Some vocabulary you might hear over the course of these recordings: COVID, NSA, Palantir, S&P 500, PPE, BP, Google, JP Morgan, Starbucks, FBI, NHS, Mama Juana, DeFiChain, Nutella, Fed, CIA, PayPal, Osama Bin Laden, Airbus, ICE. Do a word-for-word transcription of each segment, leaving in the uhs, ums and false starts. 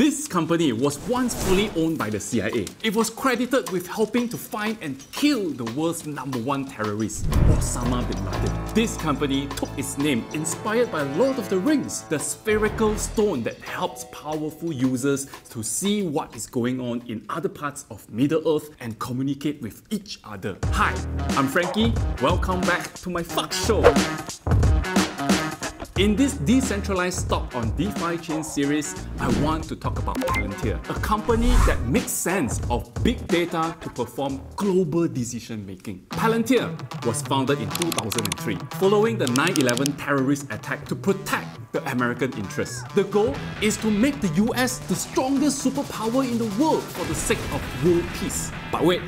This company was once fully owned by the C I A. It was credited with helping to find and kill the world's number one terrorist, Osama Bin Laden. This company took its name inspired by Lord of the Rings, the spherical stone that helps powerful users to see what is going on in other parts of Middle Earth and communicate with each other. Hi, I'm Frankie. Welcome back to my Fuck Show. In this decentralized stock on DeFi chain series, I want to talk about Palantir, a company that makes sense of big data to perform global decision making. Palantir was founded in two thousand three, following the nine eleven terrorist attack to protect the American interests. The goal is to make the U S the strongest superpower in the world for the sake of world peace. But wait,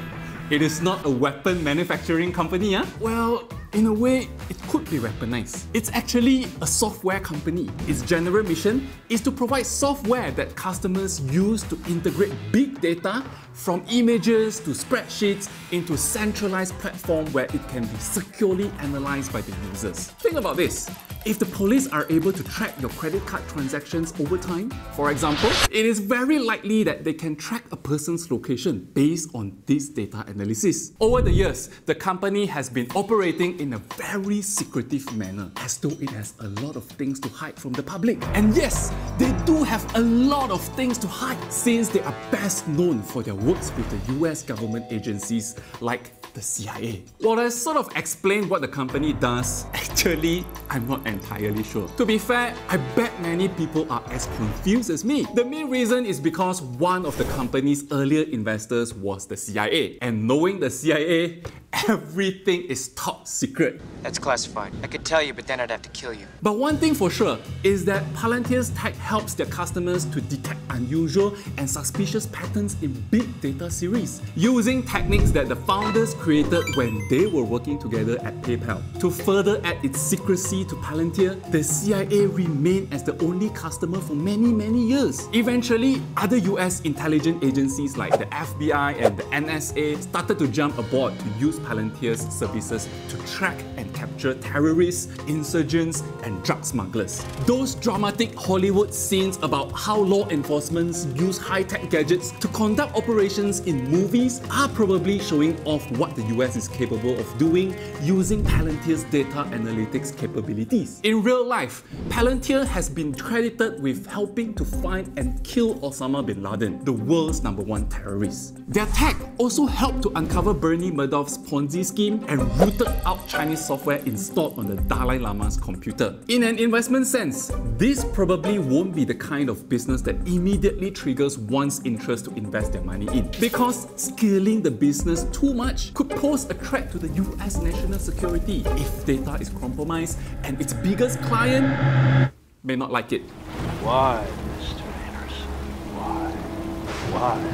it is not a weapon manufacturing company, huh? Well, in a way, it could be weaponized. It's actually a software company. Its general mission is to provide software that customers use to integrate big data from images to spreadsheets into a centralized platform where it can be securely analyzed by the users. Think about this. If the police are able to track your credit card transactions over time, for example, it is very likely that they can track a person's location based on this data analysis. Over the years, the company has been operating in a very secretive manner, as though it has a lot of things to hide from the public. And yes, they do have a lot of things to hide, since they are best known for their works with the U S government agencies like the C I A. While I sort of explained what the company does, actually, I'm not entirely sure. To be fair, I bet many people are as confused as me. The main reason is because one of the company's earlier investors was the C I A. And knowing the C I A, everything is top secret. That's classified. I could tell you, but then I'd have to kill you. But one thing for sure is that Palantir's tech helps their customers to detect unusual and suspicious patterns in big data series, using techniques that the founders created when they were working together at PayPal. To further add its secrecy to Palantir, the C I A remained as the only customer for many, many years. Eventually, other U S intelligence agencies like the F B I and the N S A started to jump aboard to use Palantir's services to track and capture terrorists, insurgents, and drug smugglers. Those dramatic Hollywood scenes about how law enforcement use high-tech gadgets to conduct operations in movies are probably showing off what the U S is capable of doing using Palantir's data analytics capabilities. In real life, Palantir has been credited with helping to find and kill Osama Bin Laden, the world's number one terrorist. Their tech also helped to uncover Bernie Madoff's Ponzi scheme and rooted out Chinese software installed on the Dalai Lama's computer. In an investment sense, this probably won't be the kind of business that immediately triggers one's interest to invest their money in, because scaling the business too much could pose a threat to the U S national security if data is compromised and its biggest client may not like it. Why, Mister Anderson? Why? Why?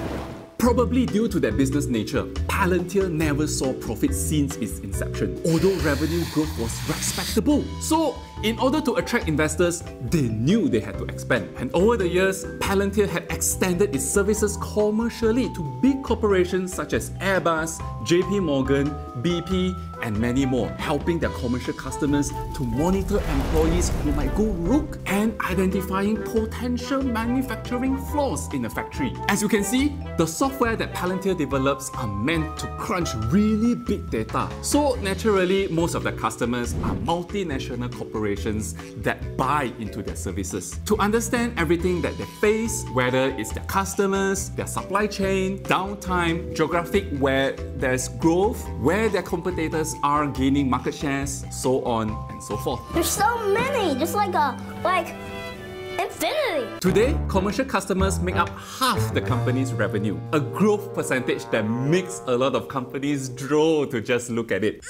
Probably due to their business nature, Palantir never saw profits since its inception, although revenue growth was respectable. So, in order to attract investors, they knew they had to expand. And over the years, Palantir had extended its services commercially to big corporations such as Airbus, J P Morgan, B P, and many more, helping their commercial customers to monitor employees who might go rogue and identifying potential manufacturing flaws in a factory. As you can see, the software that Palantir develops are meant to crunch really big data. So naturally, most of their customers are multinational corporations that buy into their services. To understand everything that they face, whether it's their customers, their supply chain, downtime, geographic where there's growth, where their competitors are gaining market shares, so on and so forth. There's so many, just like a, like, infinity. Today, commercial customers make up half the company's revenue, a growth percentage that makes a lot of companies drool to just look at it.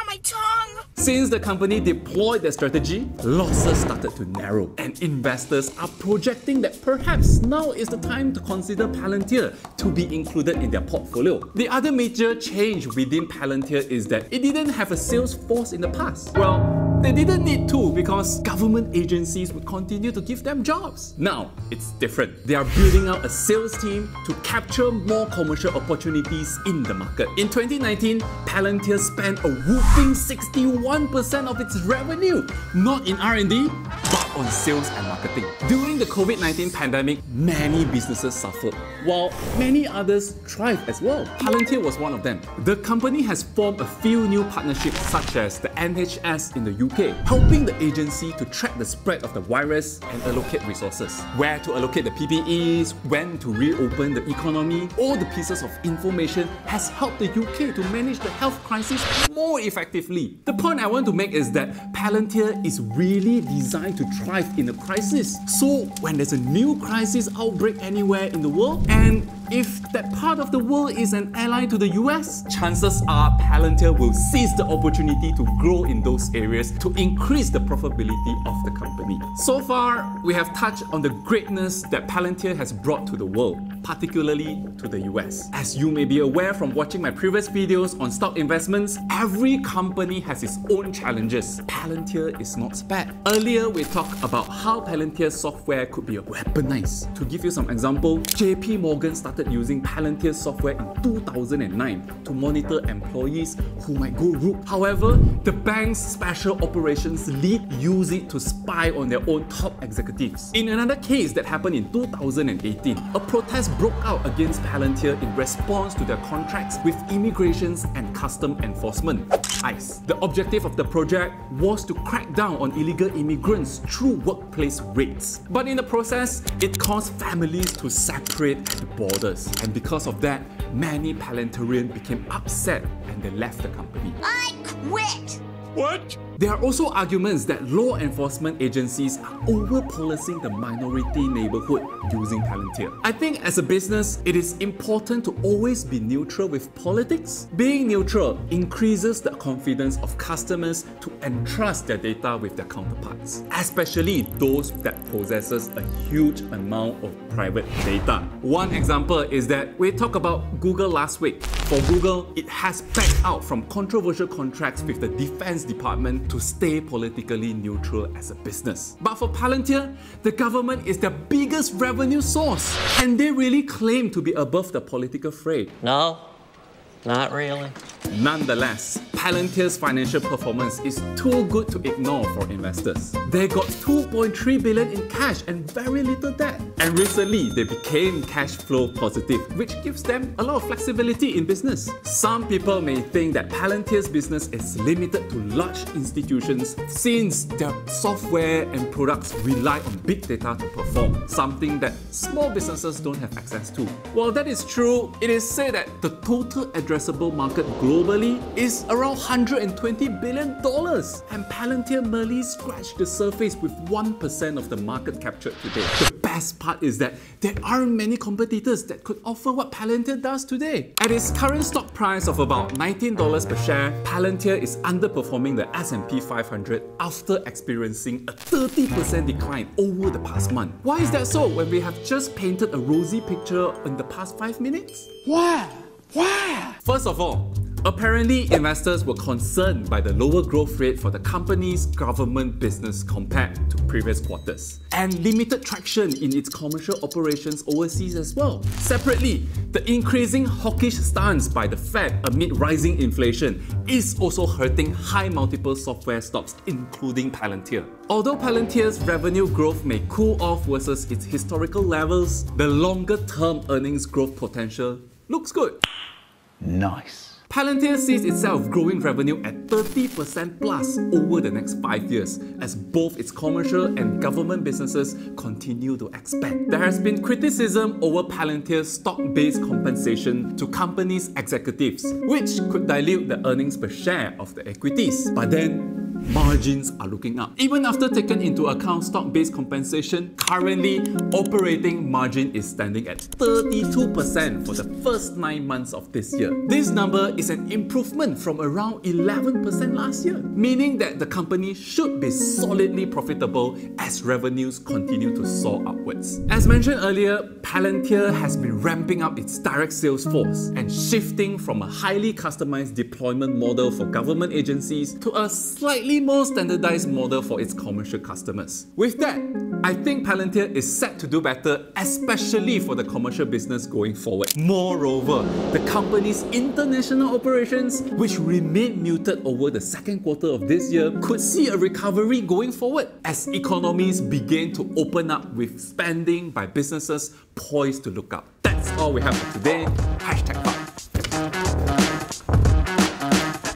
On my tongue. Since the company deployed their strategy, losses started to narrow, and investors are projecting that perhaps now is the time to consider Palantir to be included in their portfolio. The other major change within Palantir is that it didn't have a sales force in the past. Well, they didn't need to, because government agencies would continue to give them jobs. Now, it's different. They are building out a sales team to capture more commercial opportunities in the market. In twenty nineteen, Palantir spent a whooping sixty-one percent of its revenue, not in R and D, but on sales and marketing. During the COVID nineteen pandemic, many businesses suffered, while many others thrived as well. Palantir was one of them. The company has formed a few new partnerships, such as the N H S in the U K, helping the agency to track the spread of the virus and allocate resources. Where to allocate the P P Es, when to reopen the economy, all the pieces of information has helped the U K to manage the health crisis more effectively. The point I want to make is that Palantir is really designed to thrive in a crisis. So when there's a new crisis outbreak anywhere in the world, and if that part of the world is an ally to the U S, chances are Palantir will seize the opportunity to grow in those areas to increase the profitability of the company. So far, we have touched on the greatness that Palantir has brought to the world, particularly to the U S. As you may be aware from watching my previous videos on stock investments, every company has its own challenges. Palantir is not spared. Earlier, we talked about how Palantir software could be weaponized. To give you some example, J P Morgan started using Palantir software in two thousand nine to monitor employees who might go rogue. However, the bank's special operations lead used it to spy on their own top executives. In another case that happened in two thousand eighteen, a protest broke out against Palantir in response to their contracts with Immigrations and Custom Enforcement, I C E. The objective of the project was to crack down on illegal immigrants through workplace raids. But in the process, it caused families to separate at the border. And because of that, many Palantirians became upset and they left the company. I quit! What? There are also arguments that law enforcement agencies are over-policing the minority neighborhood using Palantir. I think as a business, it is important to always be neutral with politics. Being neutral increases the confidence of customers to entrust their data with their counterparts, especially those that possesses a huge amount of private data. One example is that we talked about Google last week. For Google, it has backed out from controversial contracts with the Defense Department to stay politically neutral as a business. But for Palantir, the government is their biggest revenue source. Can they really claim to be above the political fray? No, not really. Nonetheless, Palantir's financial performance is too good to ignore for investors. They got two point three billion dollars in cash and very little debt. And recently, they became cash flow positive, which gives them a lot of flexibility in business. Some people may think that Palantir's business is limited to large institutions since their software and products rely on big data to perform, something that small businesses don't have access to. While that is true, it is said that the total addressable market globally is around one hundred twenty billion dollars, and Palantir merely scratched the surface with one percent of the market captured today. The best part is that there aren't many competitors that could offer what Palantir does today. At its current stock price of about nineteen dollars per share, Palantir is underperforming the S and P five hundred after experiencing a thirty percent decline over the past month. Why is that so when we have just painted a rosy picture in the past five minutes? Why? Why? First of all, apparently, investors were concerned by the lower growth rate for the company's government business compared to previous quarters, and limited traction in its commercial operations overseas as well. Separately, the increasing hawkish stance by the Fed amid rising inflation is also hurting high multiple software stocks, including Palantir. Although Palantir's revenue growth may cool off versus its historical levels, the longer-term earnings growth potential looks good. Nice. Palantir sees itself growing revenue at thirty percent plus over the next five years as both its commercial and government businesses continue to expand. There has been criticism over Palantir's stock-based compensation to companies' executives, which could dilute the earnings per share of the equities. But then, margins are looking up. Even after taking into account stock-based compensation, currently operating margin is standing at thirty-two percent for the first nine months of this year. This number is an improvement from around eleven percent last year, meaning that the company should be solidly profitable as revenues continue to soar upwards. As mentioned earlier, Palantir has been ramping up its direct sales force and shifting from a highly customized deployment model for government agencies to a slightly a more standardized model for its commercial customers. With that, I think Palantir is set to do better, especially for the commercial business going forward. Moreover, the company's international operations, which remained muted over the second quarter of this year, could see a recovery going forward as economies begin to open up with spending by businesses poised to look up. That's all we have for today. Hashtag